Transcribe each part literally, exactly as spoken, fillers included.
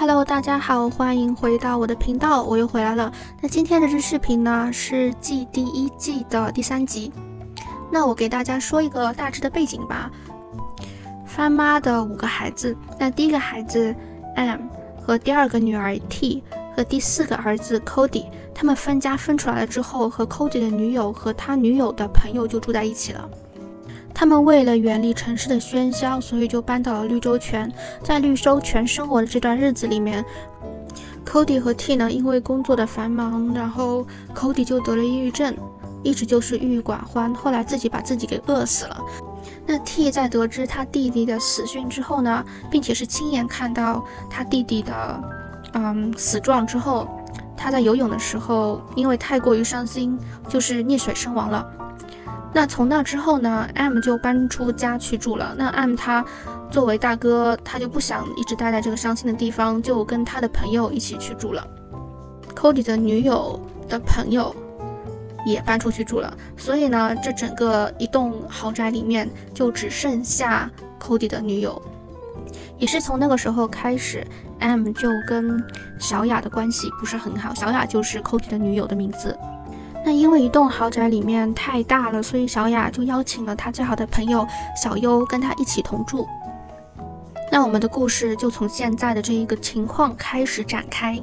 Hello， 大家好，欢迎回到我的频道，我又回来了。那今天这支视频呢，是继第一季的第三集。那我给大家说一个大致的背景吧。番妈的五个孩子，那第一个孩子 M 和第二个女儿 T 和第四个儿子 Cody， 他们分家分出来了之后，和 Cody 的女友和他女友的朋友就住在一起了。 他们为了远离城市的喧嚣，所以就搬到了绿洲泉。在绿洲泉生活的这段日子里面 ，Cody 和 T 呢，因为工作的繁忙，然后 Cody 就得了抑郁症，一直就是郁郁寡欢。后来自己把自己给饿死了。那 T 在得知他弟弟的死讯之后呢，并且是亲眼看到他弟弟的嗯死状之后，他在游泳的时候，因为太过于伤心，就是溺水身亡了。 那从那之后呢 ，M 就搬出家去住了。那 M 他作为大哥，他就不想一直待在这个伤心的地方，就跟他的朋友一起去住了。Cody 的女友的朋友也搬出去住了，所以呢，这整个一栋豪宅里面就只剩下 Cody 的女友。也是从那个时候开始 ，M 就跟小雅的关系不是很好。小雅就是 Cody 的女友的名字。 那因为一栋豪宅里面太大了，所以小雅就邀请了她最好的朋友小优跟她一起同住。那我们的故事就从现在的这一个情况开始展开。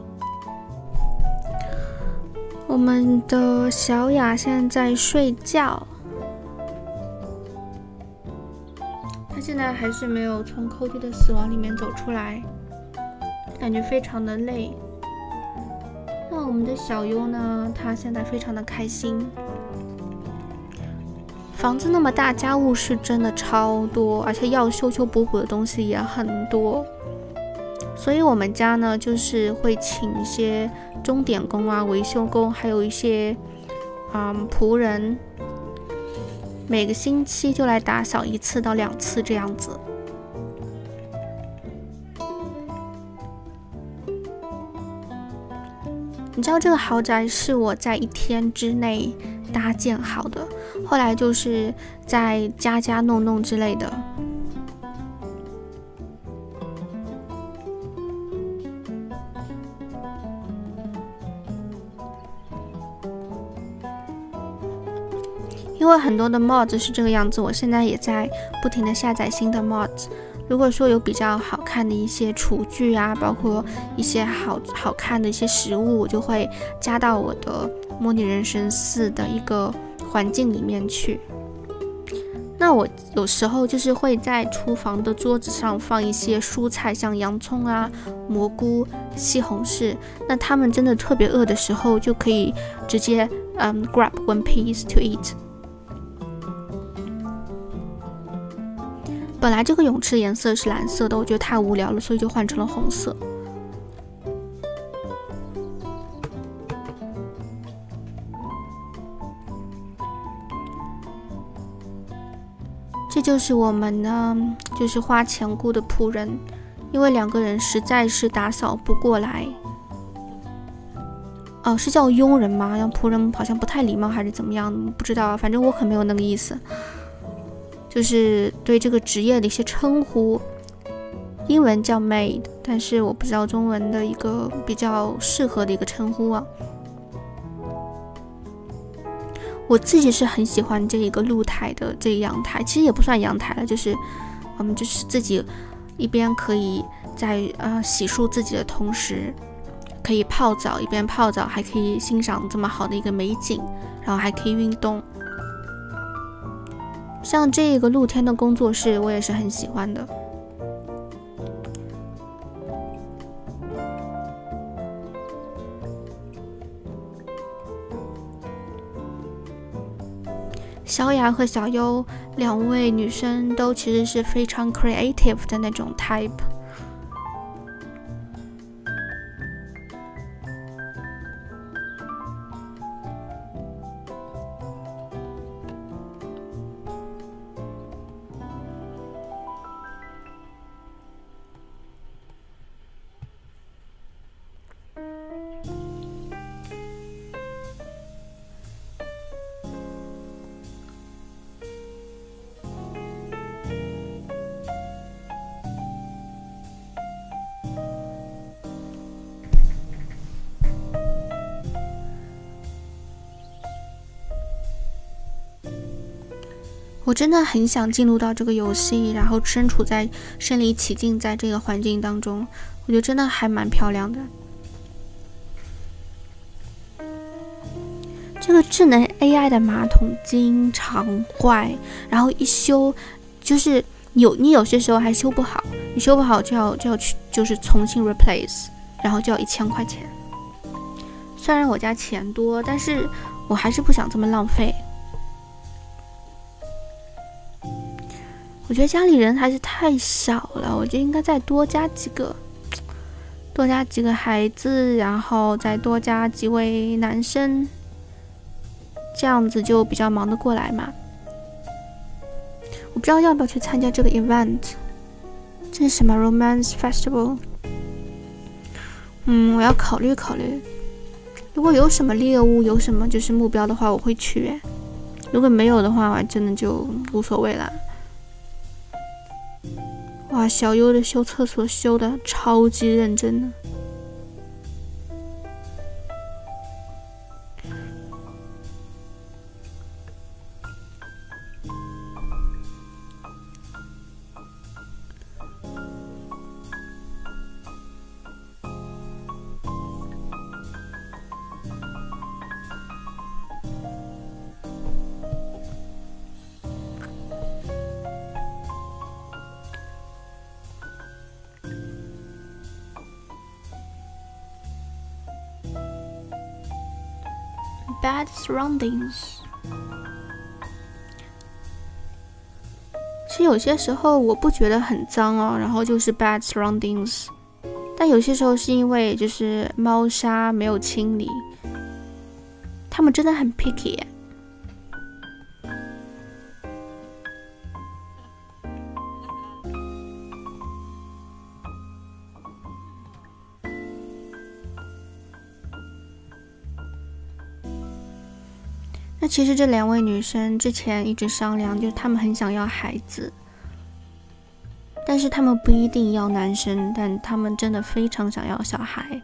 我们的小雅现在睡觉，她现在还是没有从 Cody 的死亡里面走出来，感觉非常的累。 那我们的小优呢？他现在非常的开心。房子那么大，家务事真的超多，而且要修修补补的东西也很多。所以我们家呢，就是会请一些钟点工啊、维修工，还有一些嗯仆人，每个星期就来打扫一次到两次这样子。 你知道这个豪宅是我在一天之内搭建好的，后来就是在加加弄弄之类的。因为很多的 mod 是这个样子，我现在也在不停的下载新的 mod。 如果说有比较好看的一些厨具啊，包括一些好好看的一些食物，我就会加到我的《模拟人生四》的一个环境里面去。那我有时候就是会在厨房的桌子上放一些蔬菜，像洋葱啊、蘑菇、西红柿。那他们真的特别饿的时候，就可以直接嗯、um, grab one piece to eat。 本来这个泳池颜色是蓝色的，我觉得太无聊了，所以就换成了红色。这就是我们呢，就是花钱雇的仆人，因为两个人实在是打扫不过来。哦，是叫佣人吗？让仆人好像不太礼貌，还是怎么样？不知道，反正我可没有那个意思。 就是对这个职业的一些称呼，英文叫 maid， 但是我不知道中文的一个比较适合的一个称呼啊。我自己是很喜欢这一个露台的这个阳台，其实也不算阳台了，就是我们、嗯、就是自己一边可以在呃洗漱自己的同时，可以泡澡，一边泡澡还可以欣赏这么好的一个美景，然后还可以运动。 像这个露天的工作室，我也是很喜欢的。小雅和小优两位女生都其实是非常 creative 的那种 type。我真的很想进入到这个游戏，然后身处在身临其境，在这个环境当中，我觉得真的还蛮漂亮的。这个智能 A I 的马桶经常坏，然后一修就是有你有些时候还修不好，你修不好就要就要去就是重新 replace， 然后就要一千块钱。虽然我家钱多，但是我还是不想这么浪费。 我觉得家里人还是太少了，我觉得应该再多加几个，多加几个孩子，然后再多加几位男生，这样子就比较忙得过来嘛。我不知道要不要去参加这个 event， 这是什么 romance festival？ 嗯，我要考虑考虑。如果有什么猎物，有什么就是目标的话，我会去；如果没有的话，我真的就无所谓了。 哇，小优的修厕所修的超级认真呢。Bad surroundings。其实有些时候我不觉得很脏哦，然后就是 bad surroundings。但有些时候是因为就是猫砂没有清理，它们真的很 picky。其实这两位女生之前一直商量，就是她们很想要孩子，但是她们不一定要男生，但她们真的非常想要小孩。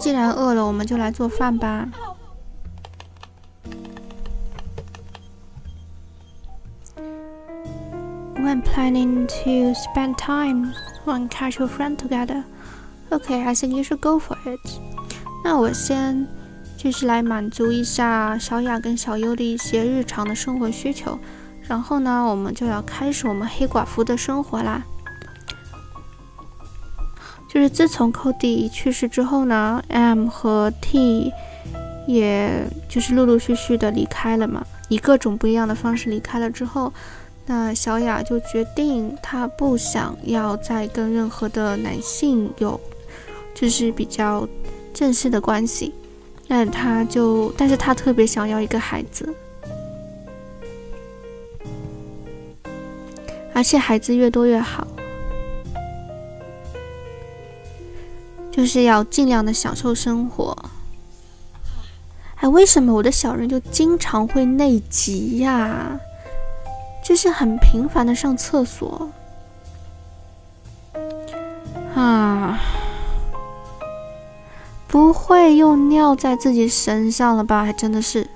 既然饿了，我们就来做饭吧。When planning to spend time on casual friend together, okay, I think you should go for it. 那我先就是来满足一下小雅跟小优的一些日常的生活需求，然后呢，我们就要开始我们黑寡妇的生活啦。 就是自从 Cody 去世之后呢 ，M 和 T 也就是陆陆续续的离开了嘛，以各种不一样的方式离开了之后，那小雅就决定她不想要再跟任何的男性有就是比较正式的关系，那她就，但是她特别想要一个孩子，而且孩子越多越好。 就是要尽量的享受生活。哎，为什么我的小人就经常会内急呀？就是很频繁的上厕所啊！不会又尿在自己身上了吧？还真的是。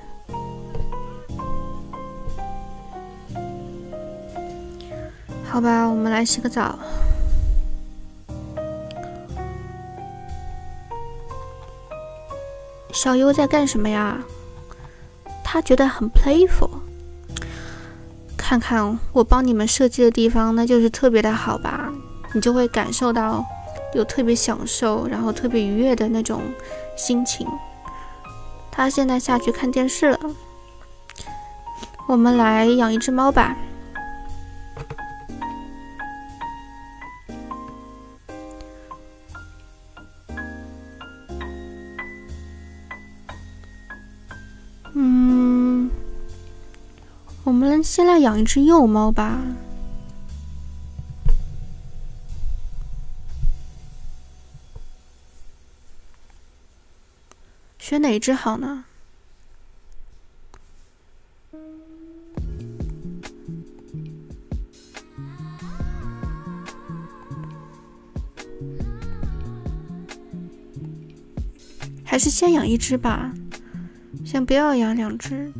好吧，我们来洗个澡。 小优在干什么呀？他觉得很 playful。看看我帮你们设计的地方，那就是特别的好吧？你就会感受到有特别享受，然后特别愉悦的那种心情。他现在下去看电视了。我们来养一只猫吧。先来养一只幼猫吧。选哪一只好呢？还是先养一只吧，先不要养两只。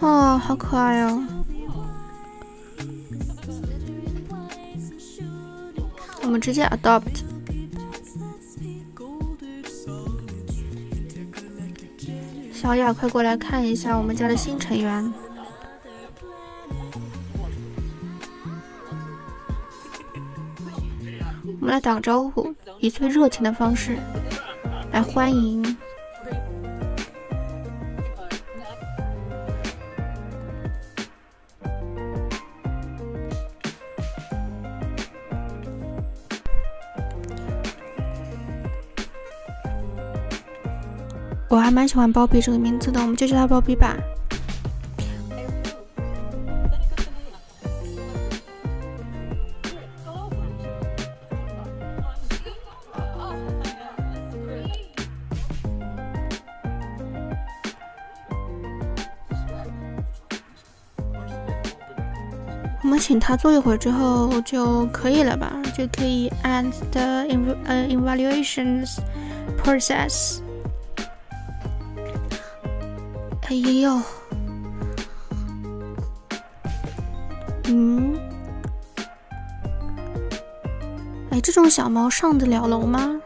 哦，好可爱哦！我们直接 adopt。小雅，快过来看一下我们家的新成员。我们来打个招呼，以最热情的方式来欢迎。 我还蛮喜欢包皮这个名字的，我们就叫他包皮吧。我们请他坐一会儿之后就可以了吧？就可以 end the evaluations process。 哎呦，嗯，哎，这种小猫上得了楼吗？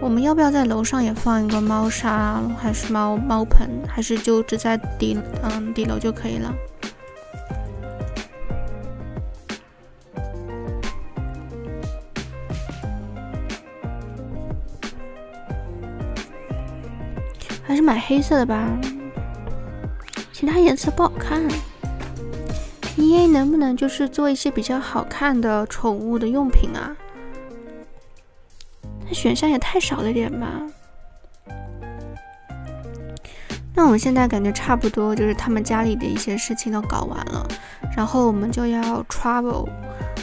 我们要不要在楼上也放一个猫砂，还是猫猫盆，还是就只在底嗯底楼就可以了？ 还是买黑色的吧，其他颜色不好看。E A 能不能就是做一些比较好看的宠物的用品啊？它选项也太少了点吧。那我们现在感觉差不多，就是他们家里的一些事情都搞完了，然后我们就要 travel，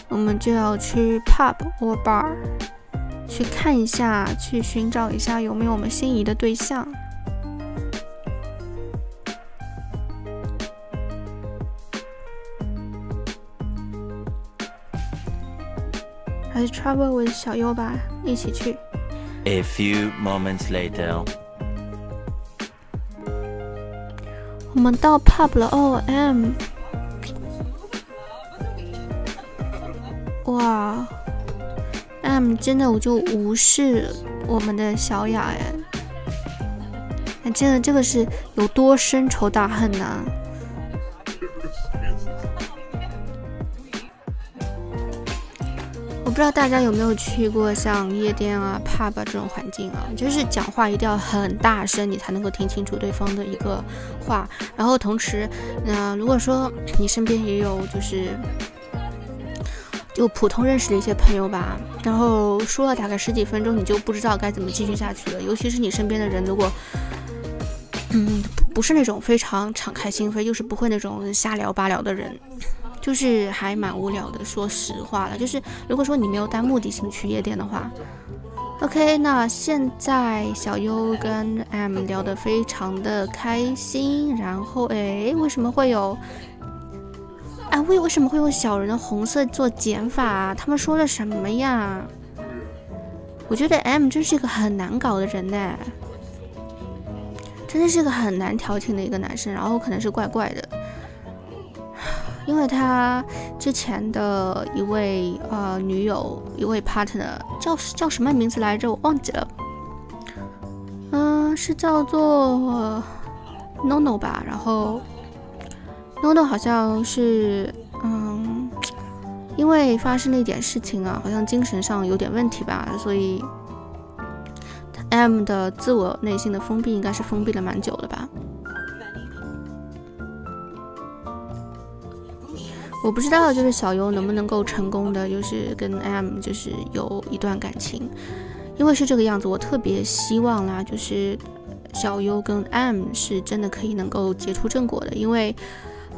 我们就要去 pub 或 bar 去看一下，去寻找一下有没有我们心仪的对象。 还是 travel with 小优吧，一起去。A few moments later， 我们到 pub 了。哦 ，M， 哇 ，M 真的我就无视我们的小雅哎，真的这个是有多深仇大恨呢、啊？ 不知道大家有没有去过像夜店啊、pub 这种环境啊，就是讲话一定要很大声，你才能够听清楚对方的一个话。然后同时，那、呃、如果说你身边也有就是就普通认识的一些朋友吧，然后说了大概十几分钟，你就不知道该怎么继续下去了。尤其是你身边的人，如果嗯不是那种非常敞开心扉，就是不会那种瞎聊八聊的人。 就是还蛮无聊的，说实话了。就是如果说你没有带目的性去夜店的话 ，OK。那现在小优跟 M 聊得非常的开心，然后哎，为什么会有？哎，为为什么会有小人的红色做减法啊？他们说了什么呀？我觉得 M 真是一个很难搞的人呢、哎，真的是一个很难调情的一个男生，然后可能是怪怪的。 因为他之前的一位呃女友，一位 partner 叫叫什么名字来着？我忘记了。嗯、呃，是叫做 Nono 吧。然后 Nono 好像是嗯，因为发生了一点事情啊，好像精神上有点问题吧，所以 M 的自我内心的封闭应该是封闭了蛮久了吧。我不知道就是小优能不能够成功的，就是跟 M 就是有一段感情，因为是这个样子，我特别希望啦，就是小优跟 M 是真的可以能够结出正果的，因为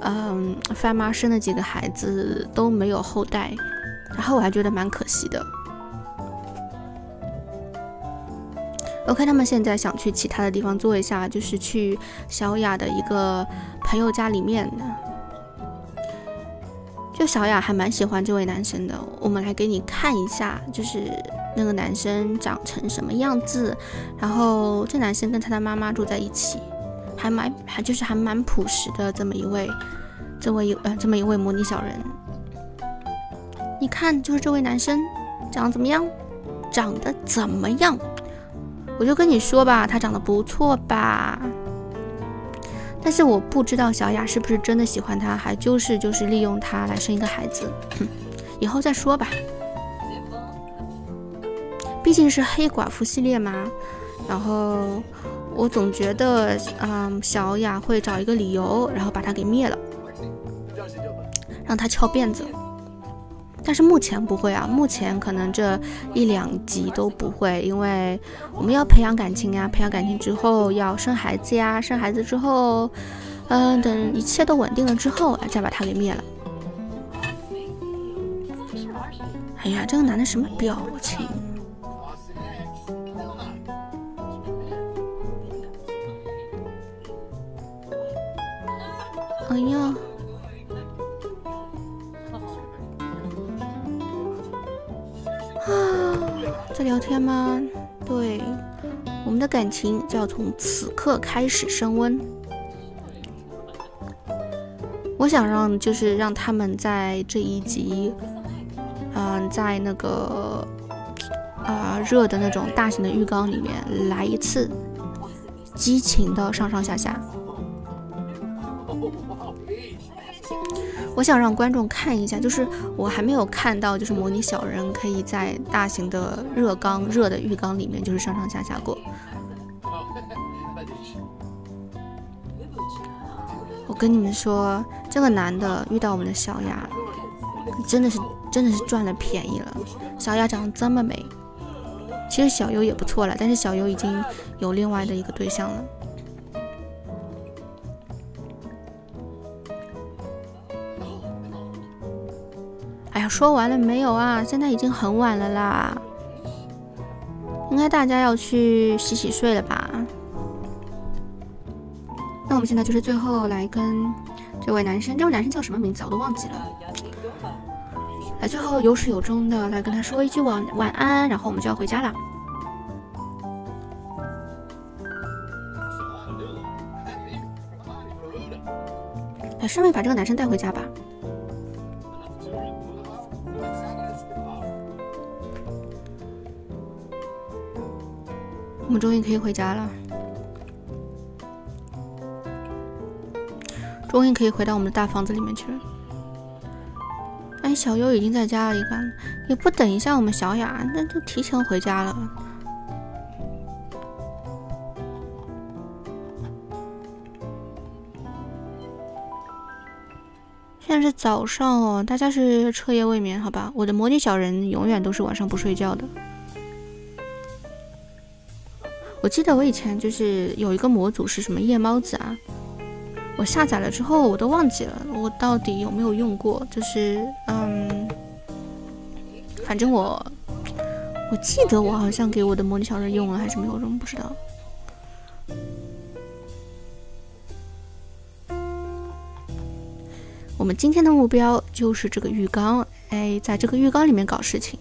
嗯，范妈生的几个孩子都没有后代，然后我还觉得蛮可惜的。 OK， 他们现在想去其他的地方做一下，就是去小雅的一个朋友家里面。就小雅还蛮喜欢这位男生的，我们来给你看一下，就是那个男生长成什么样子。然后这男生跟他的妈妈住在一起，还蛮还就是还蛮朴实的这么一位，这位呃这么一位模拟小人。你看，就是这位男生长得怎么样？长得怎么样？ 我就跟你说吧，他长得不错吧，但是我不知道小雅是不是真的喜欢他，还就是就是利用他来生一个孩子，哼，以后再说吧。毕竟是黑寡妇系列嘛，然后我总觉得，嗯，小雅会找一个理由，然后把他给灭了，让他翘辫子。 但是目前不会啊，目前可能这一两集都不会，因为我们要培养感情呀，培养感情之后要生孩子呀，生孩子之后，嗯、呃，等一切都稳定了之后，再把它给灭了。哎呀，这个男的什么表情？哎呀！ 在聊天吗？对，我们的感情就要从此刻开始升温。我想让就是让他们在这一集，嗯、呃，在那个啊、呃、热的那种大型的浴缸里面来一次激情的上上下下。我想让观众看一下，就是我还没有看到，就是模拟小人可以在大型的热缸、热的浴缸里面，就是上上下下过。我跟你们说，这个男的遇到我们的小雅，真的是真的是赚了便宜了。小雅长得这么美，其实小优也不错了，但是小优已经有另外的一个对象了。 说完了没有啊？现在已经很晚了啦，应该大家要去洗洗睡了吧？那我们现在就是最后来跟这位男生，这位男生叫什么名字我都忘记了。来，最后有始有终的来跟他说一句晚晚安，然后我们就要回家了。来，顺便把这个男生带回家吧。 我们终于可以回家了，终于可以回到我们的大房子里面去了。哎，小优已经在家里了，也不等一下我们小雅，那就提前回家了。现在是早上哦，大家是彻夜未眠，好吧？我的模拟小人永远都是晚上不睡觉的。 我记得我以前就是有一个模组是什么夜猫子啊，我下载了之后我都忘记了我到底有没有用过，就是嗯，反正我我记得我好像给我的模拟小人用了还是没有用，不知道。我们今天的目标就是这个浴缸，哎，在这个浴缸里面搞事情。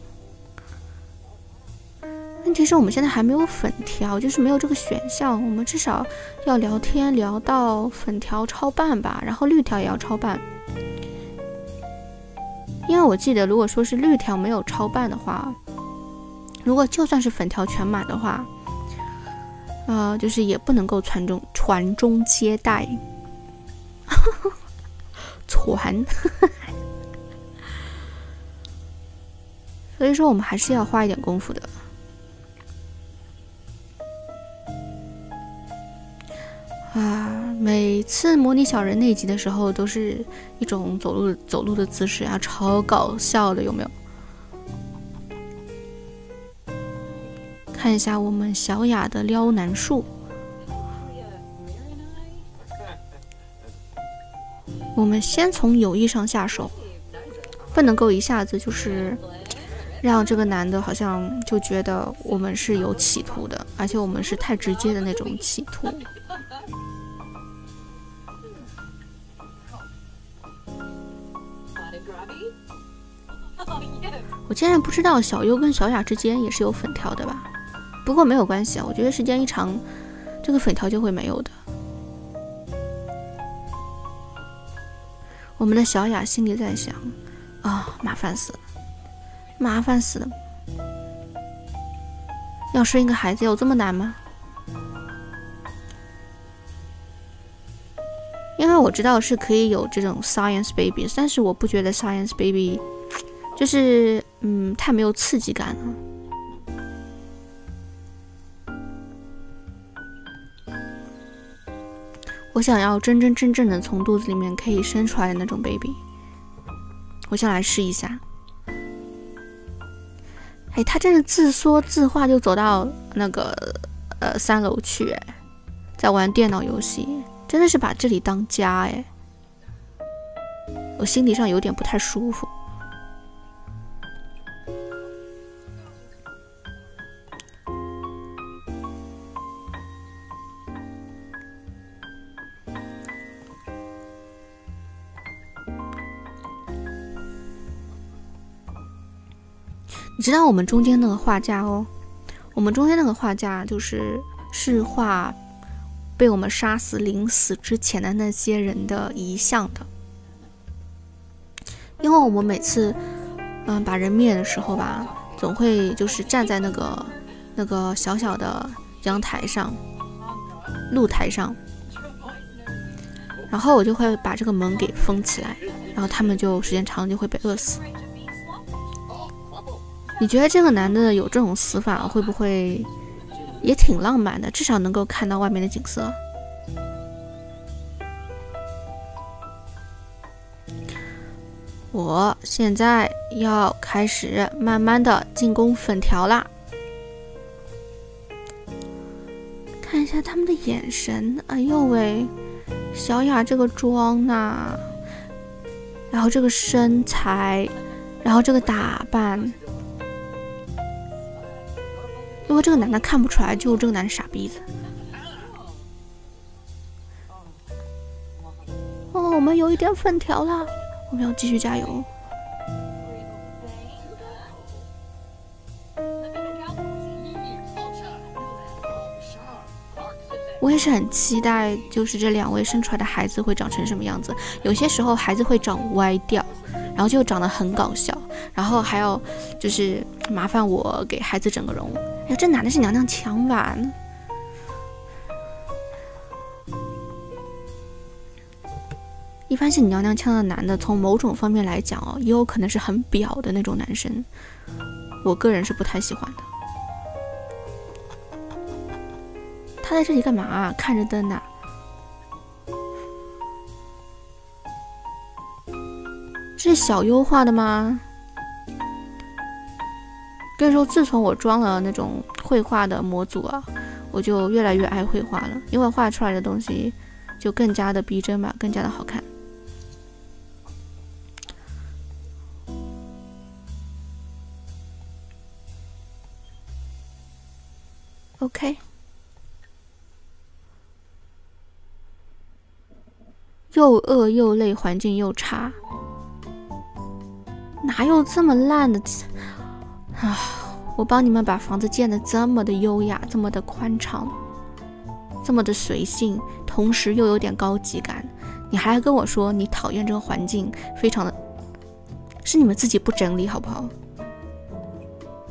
问题是我们现在还没有粉条，就是没有这个选项。我们至少要聊天聊到粉条超半吧，然后绿条也要超半。因为我记得，如果说是绿条没有超半的话，如果就算是粉条全满的话，呃，就是也不能够传中传宗接代，传。所以说，我们还是要花一点功夫的。每次模拟小人那一集的时候，都是一种走路走路的姿势啊，超搞笑的，有没有？看一下我们小雅的撩男术。我们先从友谊上下手，不能够一下子就是让这个男的好像就觉得我们是有企图的，而且我们是太直接的那种企图。我竟然不知道小优跟小雅之间也是有粉条的吧？不过没有关系啊，我觉得时间一长，这个粉条就会没有的。我们的小雅心里在想：啊、哦，麻烦死了，麻烦死了！要生一个孩子有这么难吗？因为我知道是可以有这种 science baby， 但是我不觉得 science baby 就是嗯太没有刺激感了。我想要真真正正的从肚子里面可以生出来的那种 baby， 我想来试一下。哎，他真的自说自话就走到那个呃三楼去，哎，在玩电脑游戏，真的是把这里当家哎，我心理上有点不太舒服。你知道我们中间那个画家哦，我们中间那个画家就是是画被我们杀死临死之前的那些人的遗像的，因为我们每次嗯、呃、把人灭的时候吧，总会就是站在那个那个小小的阳台上露台上，然后我就会把这个门给封起来，然后他们就时间长了就会被饿死。你觉得这个男的有这种死法会不会也挺浪漫的？至少能够看到外面的景色。我现在要开始慢慢的进攻粉条啦。看一下他们的眼神，哎呦喂，小雅这个妆啊，然后这个身材，然后这个打扮。如果这个男的看不出来，就这个男的傻逼子。哦，我们有一点粉条了，我们要继续加油。我也是很期待，就是这两位生出来的孩子会长成什么样子。有些时候孩子会长歪掉，然后就长得很搞笑，然后还要就是麻烦我给孩子整个容。哎，这男的是娘娘强丸。一般是娘娘腔的男的，从某种方面来讲哦，也有可能是很表的那种男生，我个人是不太喜欢的。他在这里干嘛啊？看着灯啊。这是小优画的吗？跟你说，自从我装了那种绘画的模组啊，我就越来越爱绘画了，因为画出来的东西就更加的逼真吧，更加的好看。OK， 又饿又累，环境又差，哪有这么烂的？啊！我帮你们把房子建得这么的优雅，这么的宽敞，这么的随性，同时又有点高级感。你还跟我说你讨厌这个环境，非常的，是你们自己不整理好不好？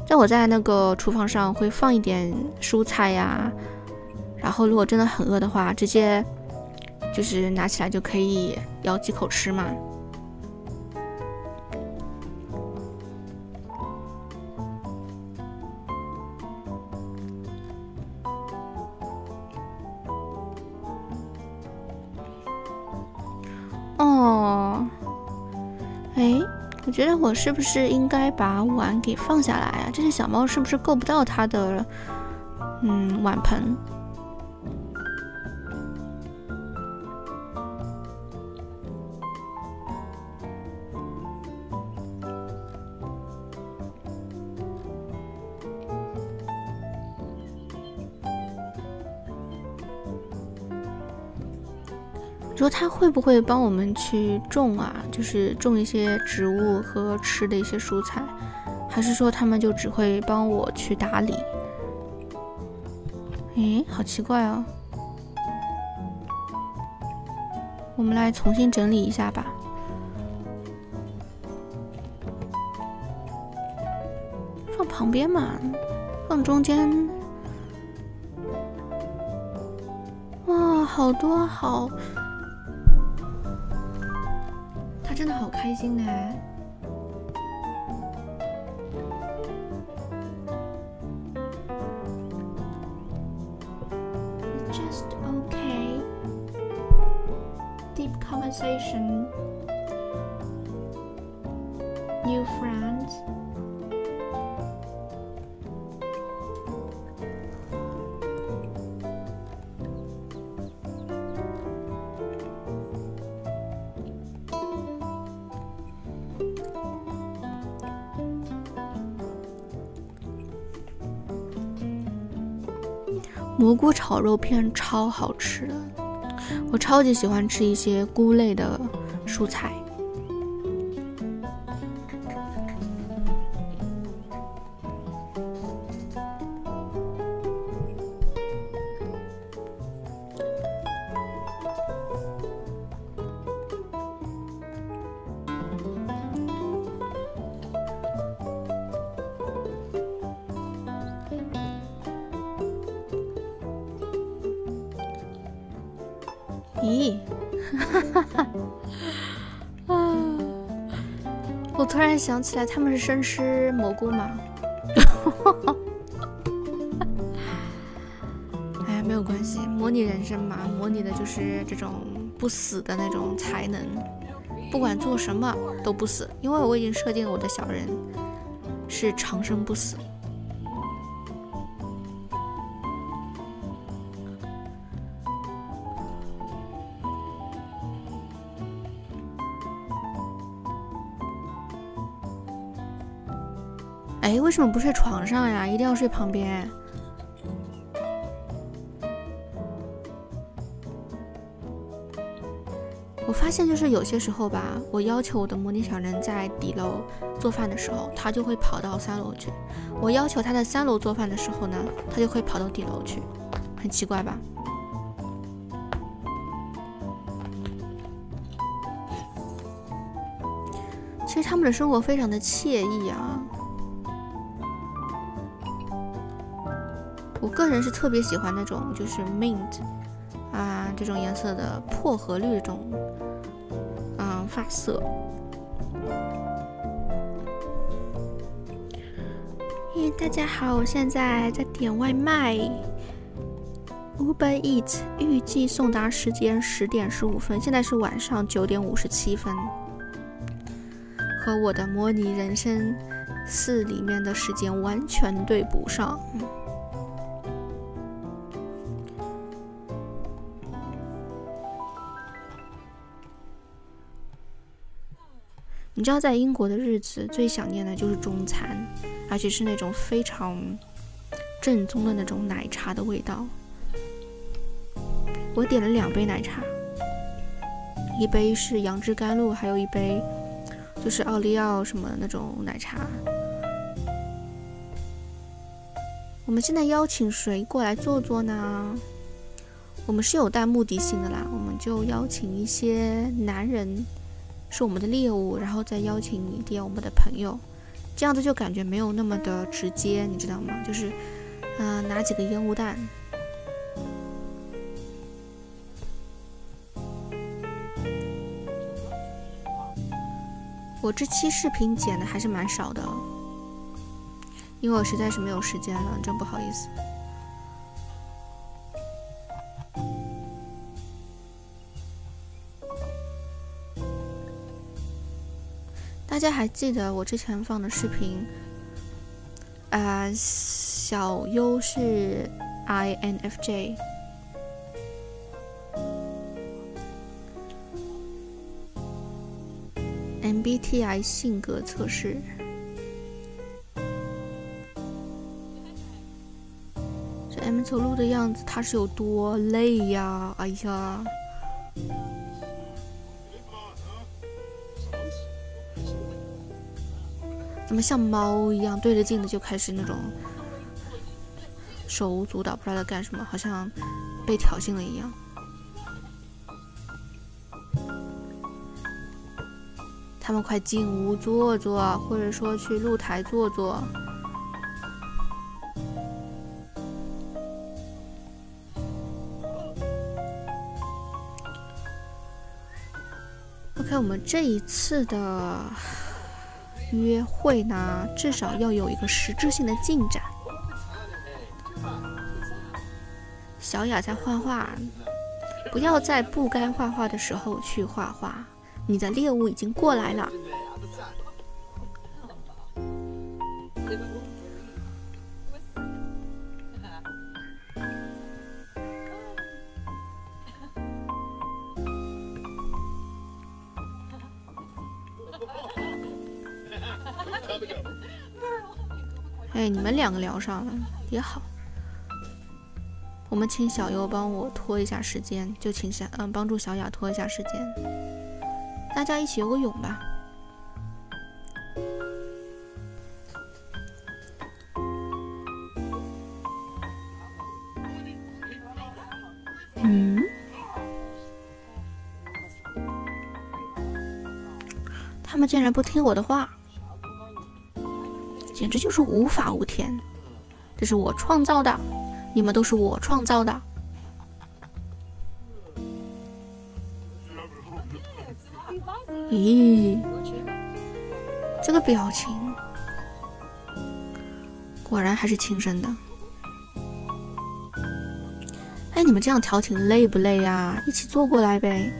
但我在那个厨房上会放一点蔬菜呀，然后如果真的很饿的话，直接就是拿起来就可以咬几口吃嘛。哎，我觉得我是不是应该把碗给放下来啊？这只小猫是不是够不到它的嗯碗盆？你说他会不会帮我们去种啊？就是种一些植物和吃的一些蔬菜，还是说他们就只会帮我去打理？诶，好奇怪哦！我们来重新整理一下吧。放旁边嘛，放中间。哇，好多好。 真的好开心哎！Just okay. Deep conversation. New friends. 蘑菇炒肉片超好吃的，我超级喜欢吃一些菇类的蔬菜。咦，哈哈哈哈啊！我突然想起来，他们是生吃蘑菇吗？哎，没有关系，模拟人生嘛，模拟的就是这种不死的那种才能，不管做什么都不死，因为我已经设定我的小人是长生不死。 哎，为什么不睡床上呀？一定要睡旁边？我发现就是有些时候吧，我要求我的模拟小人在底楼做饭的时候，他就会跑到三楼去；我要求他在三楼做饭的时候呢，他就会跑到底楼去，很奇怪吧？ 其实他们的生活非常的惬意啊，我个人是特别喜欢那种就是 mint 啊这种颜色的薄荷绿这种嗯发色。嘿，大家好，我现在在点外卖 ，Uber Eats 预计送达时间十点十五分，现在是晚上九点五十七分。 和我的模拟人生四里面的时间完全对不上。嗯、你知道，在英国的日子最想念的就是中餐，而且是那种非常正宗的那种奶茶的味道。我点了两杯奶茶，一杯是杨枝甘露，还有一杯。 就是奥利奥什么那种奶茶。我们现在邀请谁过来坐坐呢？我们是有带目的性的啦，我们就邀请一些男人是我们的猎物，然后再邀请一点我们的朋友，这样子就感觉没有那么的直接，你知道吗？就是，嗯、呃，拿几个烟雾弹。 我这期视频剪的还是蛮少的，因为我实在是没有时间了，真不好意思。大家还记得我之前放的视频，啊、呃，小优是 I N F J。 M B T I 性格测试。这 M 走路的样子，他是有多累呀？哎呀！怎么像猫一样对着镜子就开始那种手舞足蹈，不知道在干什么，好像被挑衅了一样。 他们快进屋坐坐，或者说去露台坐坐。OK， 我们这一次的约会呢，至少要有一个实质性的进展。小雅在画画，不要在不该画画的时候去画画。 你的猎物已经过来了。哎，你们两个聊上了也好。我们请小优帮我拖一下时间，就请小嗯帮助小雅拖一下时间。 大家一起游个泳吧。嗯，他们竟然不听我的话，简直就是无法无天！这是我创造的，你们都是我创造的。 咦，这个表情果然还是亲生的。哎，你们这样调情累不累啊？一起坐过来呗。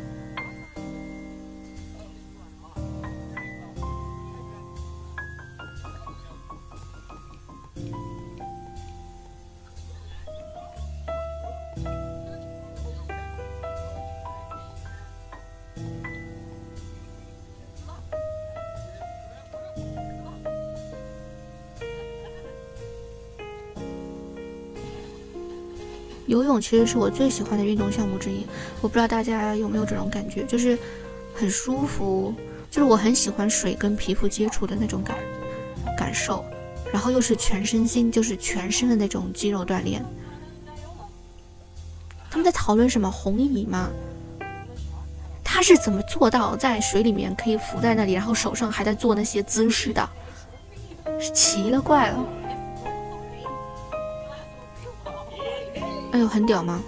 游泳其实是我最喜欢的运动项目之一，我不知道大家有没有这种感觉，就是很舒服，就是我很喜欢水跟皮肤接触的那种感感受，然后又是全身心，就是全身的那种肌肉锻炼。他们在讨论什么红蚁吗？他是怎么做到在水里面可以浮在那里，然后手上还在做那些姿势的？是奇了怪了。 哎呦，很屌吗？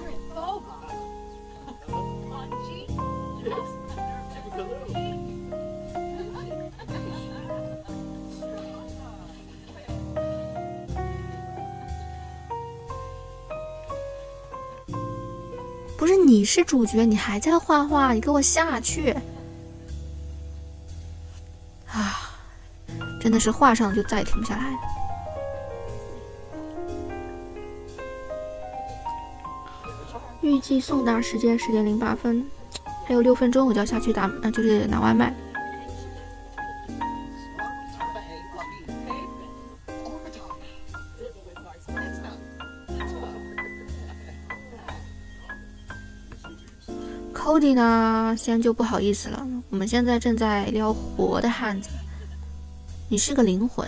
不是，你是主角，你还在画画，你给我下去！啊，真的是画上就再也停不下来了。 预计送达时间十点零八分，还有六分钟我就要下去打，呃，就是拿外卖。Cody 呢，先就不好意思了。我们现在正在撩活的汉子，你是个灵魂，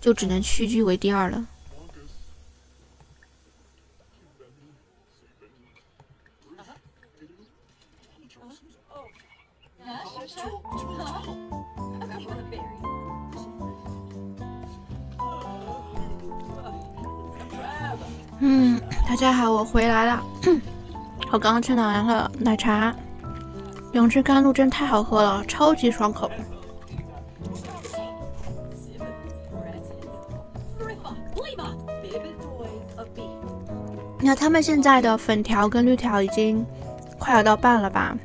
就只能屈居为第二了。 嗯，大家好，我回来了。我刚刚去哪来了？奶茶，杨枝甘露真太好喝了，超级爽口。那他们现在的粉条跟绿条已经快要到半了吧？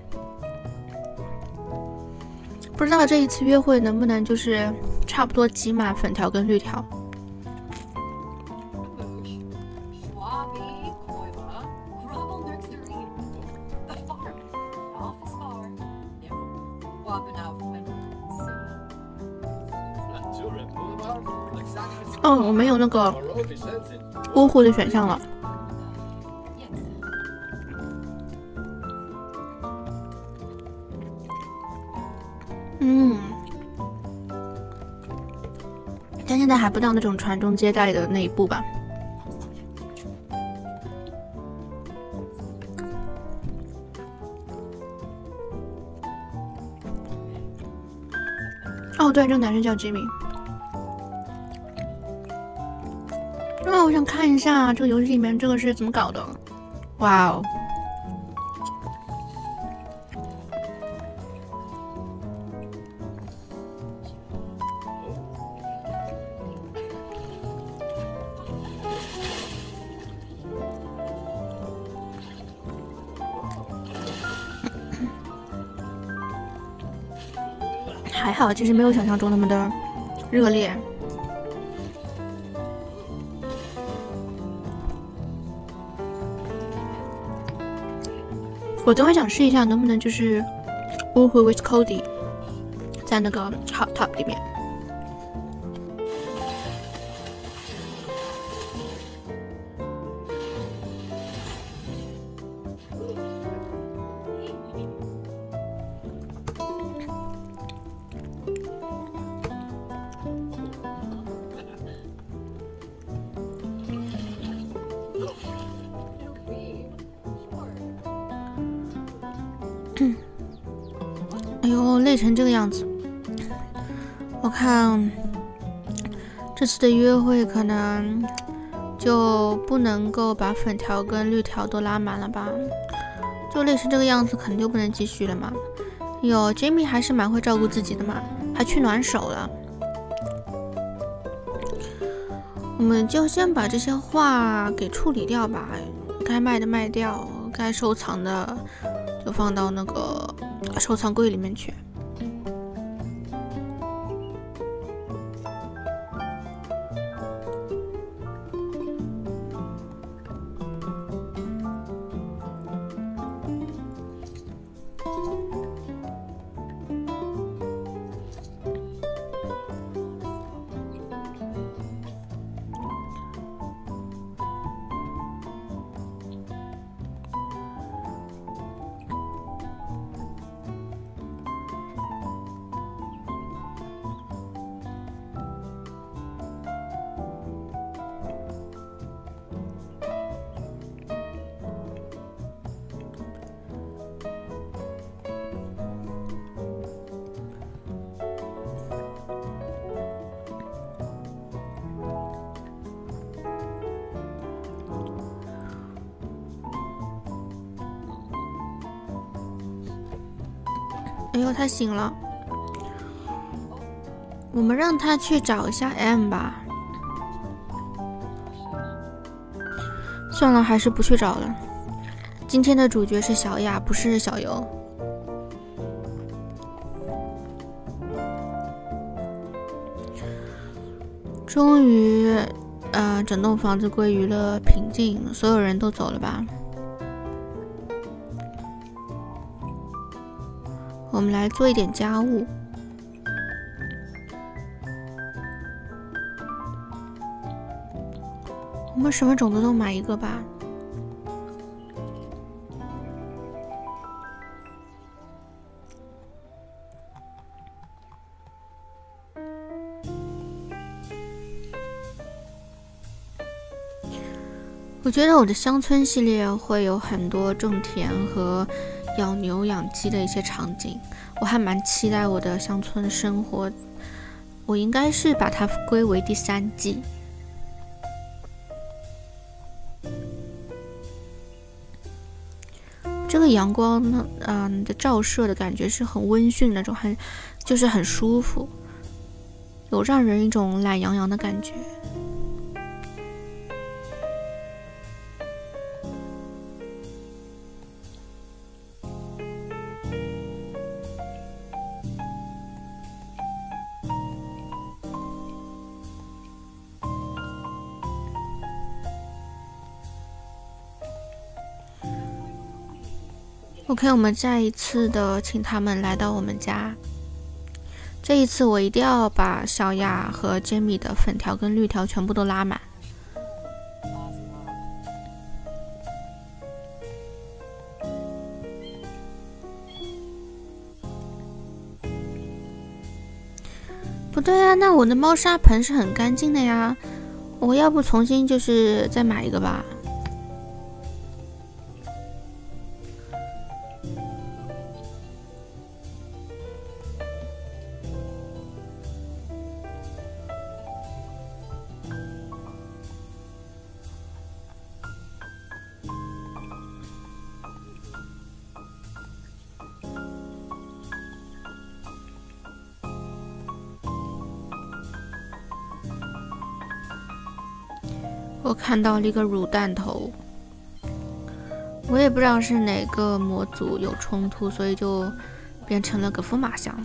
不知道这一次约会能不能就是差不多挤满粉条跟绿条。 哦，我没有那个模糊的选项了。嗯，但现在还不到那种传宗接代的那一步吧。哦，对，这个男生叫吉米。 那我想看一下这个游戏里面这个是怎么搞的，哇哦！还好，其实没有想象中那么的热烈。 我等会想试一下，能不能就是 Woohoo with Cody 在那个 Hot Top 里面。累成这个样子，我看这次的约会可能就不能够把粉条跟绿条都拉满了吧？就累成这个样子，肯定就不能继续了嘛。有 Jamie 还是蛮会照顾自己的嘛，还去暖手了。我们就先把这些话给处理掉吧，该卖的卖掉，该收藏的就放到那个收藏柜里面去。 哎呦，他醒了。我们让他去找一下 M 吧。算了，还是不去找了。今天的主角是小雅，不是小游。终于，呃，整栋房子归于了平静，所有人都走了吧。 我们来做一点家务。我们什么种子都买一个吧。我觉得我的乡村系列会有很多种田和 养牛养鸡的一些场景，我还蛮期待我的乡村生活。我应该是把它归为第三季。这个阳光呢，嗯、呃、的照射的感觉是很温驯那种，很就是很舒服，有让人一种懒洋洋的感觉。OK， 我们再一次的请他们来到我们家。这一次我一定要把小雅和杰米的粉条跟绿条全部都拉满。不对啊，那我的猫砂盆是很干净的呀，我要不重新就是再买一个吧。 我看到了一个乳蛋头，我也不知道是哪个模组有冲突，所以就变成了个疯马箱。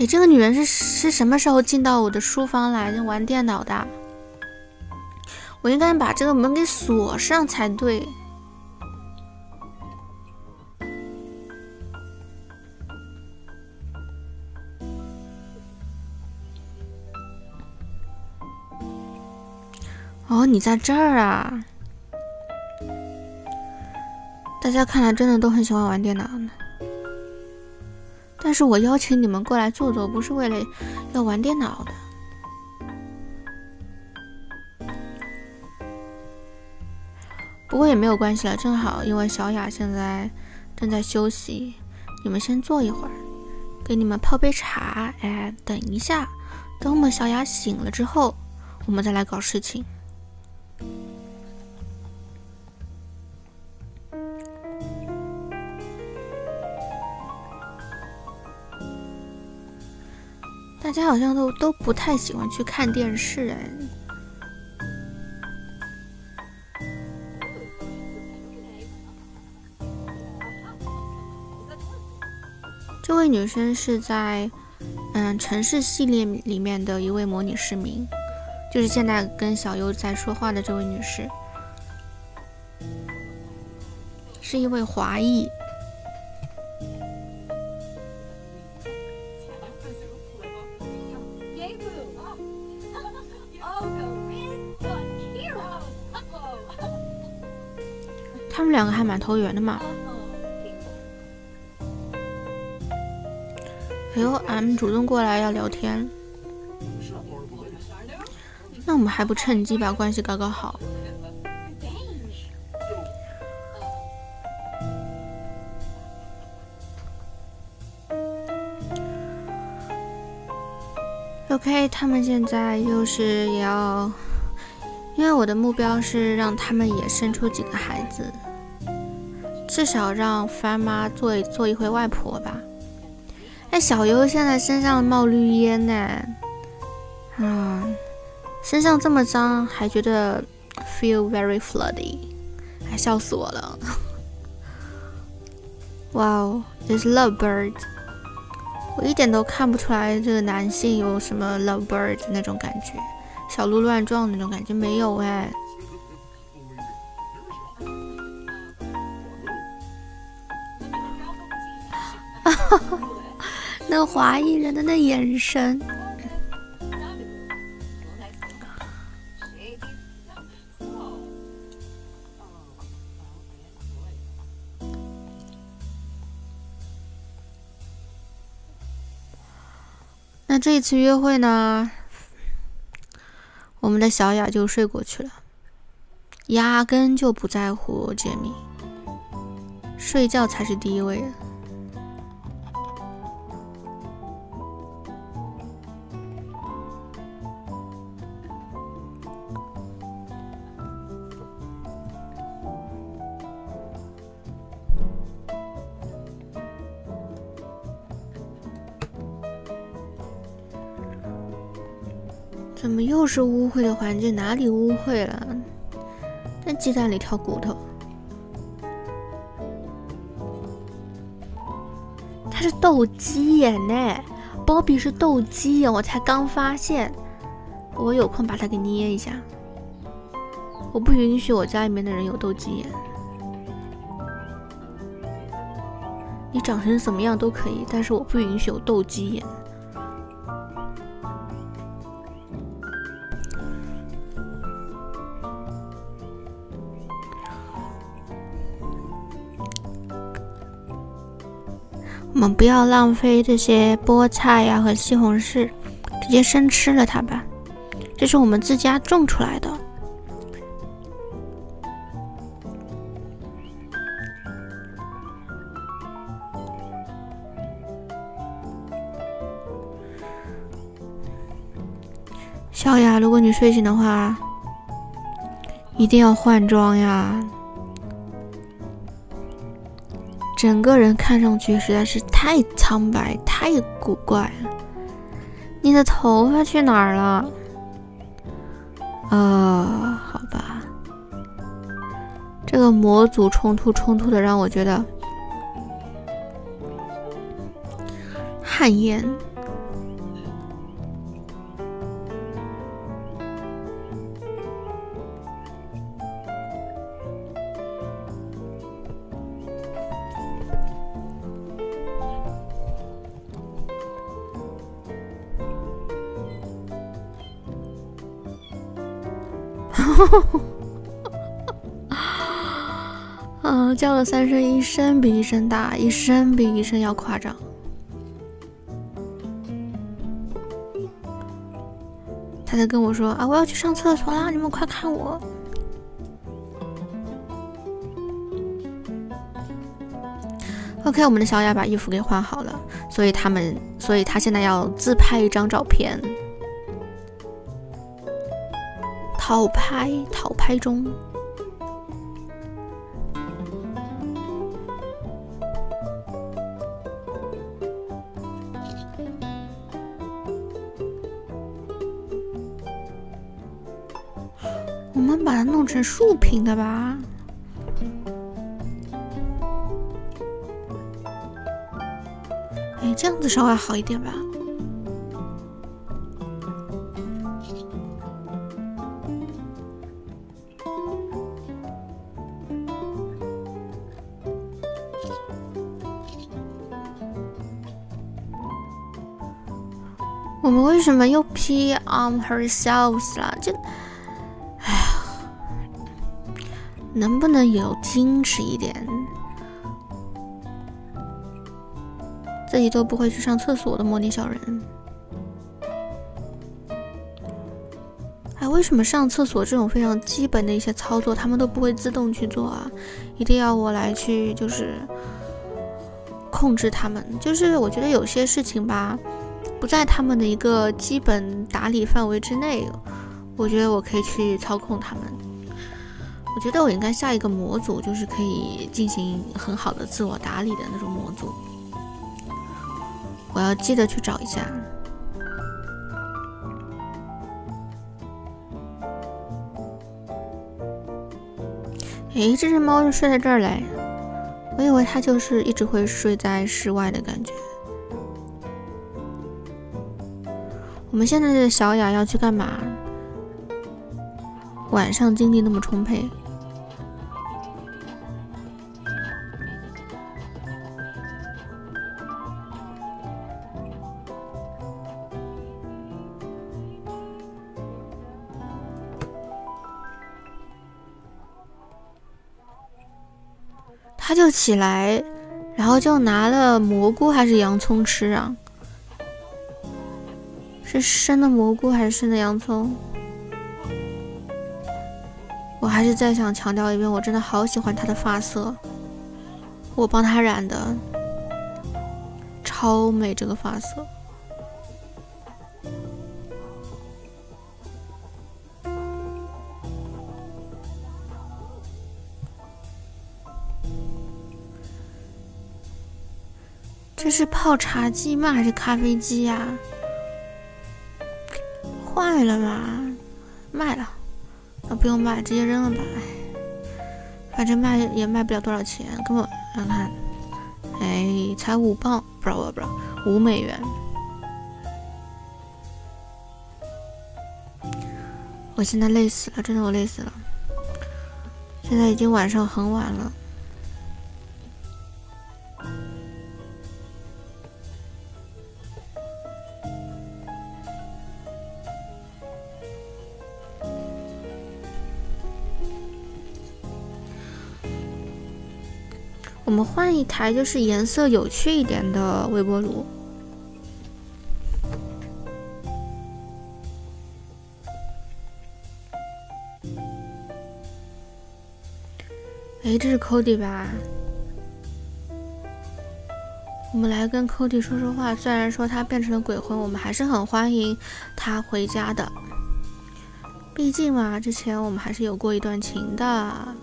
哎，这个女人是是什么时候进到我的书房来玩电脑的？我应该把这个门给锁上才对。哦，你在这儿啊！大家看来真的都很喜欢玩电脑呢。 但是我邀请你们过来坐坐，不是为了要玩电脑的。不过也没有关系了，正好因为小雅现在正在休息，你们先坐一会儿，给你们泡杯茶。哎，等一下，等我们小雅醒了之后，我们再来搞事情。 大家好像都都不太喜欢去看电视哎。这位女生是在嗯城市系列里面的一位模拟市民，就是现在跟小优在说话的这位女士，是一位华裔。 他们两个还蛮投缘的嘛。哎呦 ，M 主动过来要聊天，那我们还不趁机把关系搞搞好？OK， 他们现在又是也要，因为我的目标是让他们也生出几个孩子。 至少让番妈做一做一回外婆吧。哎，小优现在身上冒绿烟呢，啊、嗯，身上这么脏还觉得 feel very floody， 哎，笑死我了。Wow, this lovebird， 我一点都看不出来这个男性有什么 lovebird 那种感觉，小鹿乱撞那种感觉没有哎。 那华裔人的那眼神，那这一次约会呢，我们的小雅就睡过去了，压根就不在乎杰米，睡觉才是第一位的。 怎么又是污秽的环境？哪里污秽了？在鸡蛋里挑骨头。它是斗鸡眼呢，包比是斗鸡眼，我才刚发现。我有空把它给捏一下。我不允许我家里面的人有斗鸡眼。你长成什么样都可以，但是我不允许有斗鸡眼。 我们不要浪费这些菠菜呀、啊、和西红柿，直接生吃了它吧。这是我们自家种出来的。小雅，如果你睡醒的话，一定要换装呀。 整个人看上去实在是太苍白、太古怪了。你的头发去哪儿了？呃，好吧，这个模组冲突冲突的让我觉得汗颜。嗯，叫了三声，一声比一声大，一声比一声要夸张。他在跟我说啊，我要去上厕所啦，你们快看我。OK， 我们的小雅把衣服给换好了，所以他们，所以他现在要自拍一张照片。 讨拍，讨拍中。我们把它弄成竖屏的吧。哎，这样子稍微好一点吧。 我们为什么又 P on ourselves 了？这，哎呀，能不能有矜持一点？自己都不会去上厕所的模拟小人。哎，为什么上厕所这种非常基本的一些操作，他们都不会自动去做啊？一定要我来去就是控制他们？就是我觉得有些事情吧。 不在他们的一个基本打理范围之内，我觉得我可以去操控他们。我觉得我应该下一个模组，就是可以进行很好的自我打理的那种模组。我要记得去找一下。诶，这只猫就睡在这儿嘞，我以为它就是一直会睡在室外的感觉。 我们现在的小雅要去干嘛？晚上精力那么充沛，他就起来，然后就拿了蘑菇还是洋葱吃啊？ 是生的蘑菇还是生的洋葱？我还是再想强调一遍，我真的好喜欢他的发色，我帮他染的，超美这个发色。这是泡茶机吗？还是咖啡机呀、啊？ 坏了吧？卖了，啊，不用卖，直接扔了吧。反正卖也卖不了多少钱，根本让看，哎，才五磅，不知道不知道，五美元。我现在累死了，真的我累死了。现在已经晚上很晚了。 我们换一台，就是颜色有趣一点的微波炉。哎，这是 Cody 吧？我们来跟 Cody 说说话。虽然说他变成了鬼魂，我们还是很欢迎他回家的。毕竟嘛，之前我们还是有过一段情的。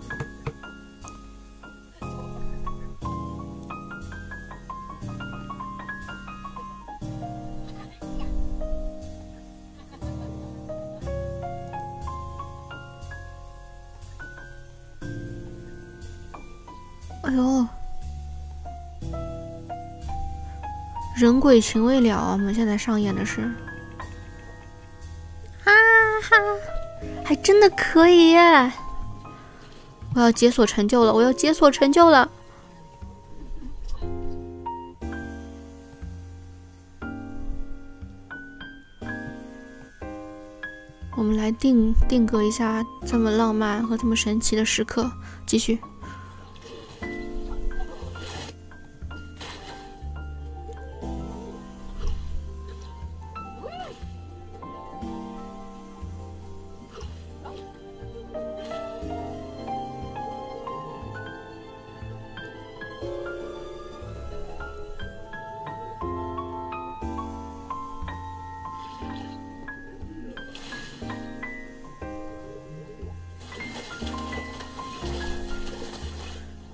人鬼情未了，我们现在上演的是，啊哈，还真的可以耶！我要解锁成就了，我要解锁成就了！我们来定定格一下这么浪漫和这么神奇的时刻，继续。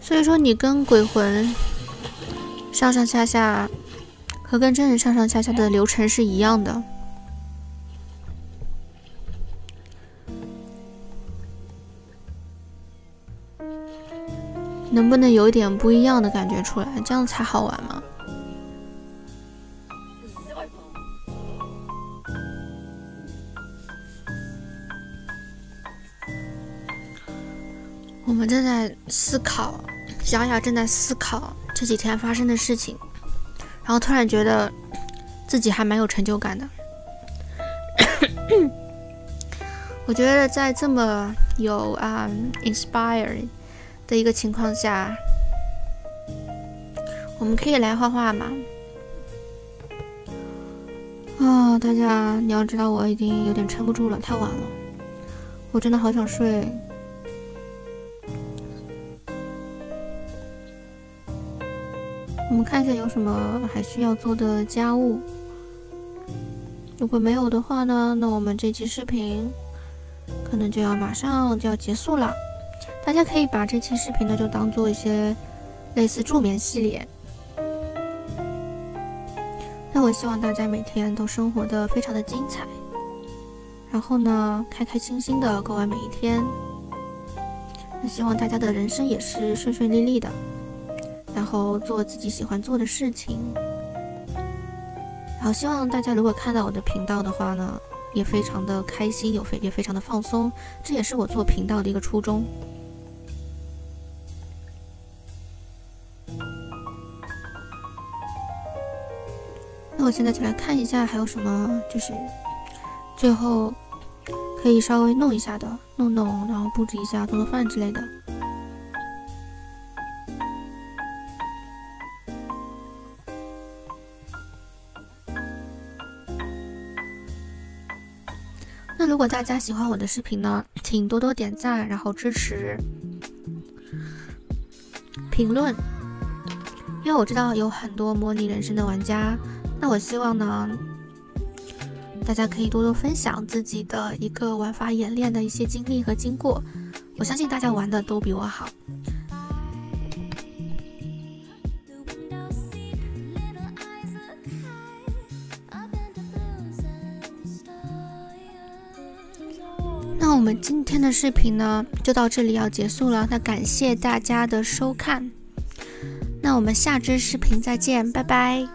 所以说，你跟鬼魂上上下下，和跟真人上上下下的流程是一样的。能不能有一点不一样的感觉出来？这样才好玩嘛。 我们正在思考，小雅正在思考这几天发生的事情，然后突然觉得自己还蛮有成就感的。我觉得在这么有啊、um, inspire 的一个情况下，我们可以来画画嘛？啊、哦，大家你要知道，我已经有点撑不住了，太晚了，我真的好想睡。 我们看一下有什么还需要做的家务。如果没有的话呢，那我们这期视频可能就要马上就要结束了。大家可以把这期视频呢就当做一些类似助眠系列。那我希望大家每天都生活的非常的精彩，然后呢开开心心的过完每一天。那希望大家的人生也是顺顺利利的。 然后做自己喜欢做的事情，然后希望大家如果看到我的频道的话呢，也非常的开心，有非也非常的放松，这也是我做频道的一个初衷。那我现在就来看一下还有什么，就是最后可以稍微弄一下的，弄弄，然后布置一下，做做饭之类的。 如果大家喜欢我的视频呢，请多多点赞，然后支持、评论，因为我知道有很多模拟人生的玩家，那我希望呢，大家可以多多分享自己的一个玩法演练的一些经历和经过，我相信大家玩的都比我好。我们今天的视频呢就到这里要结束了，那感谢大家的收看，那我们下支视频再见，拜拜。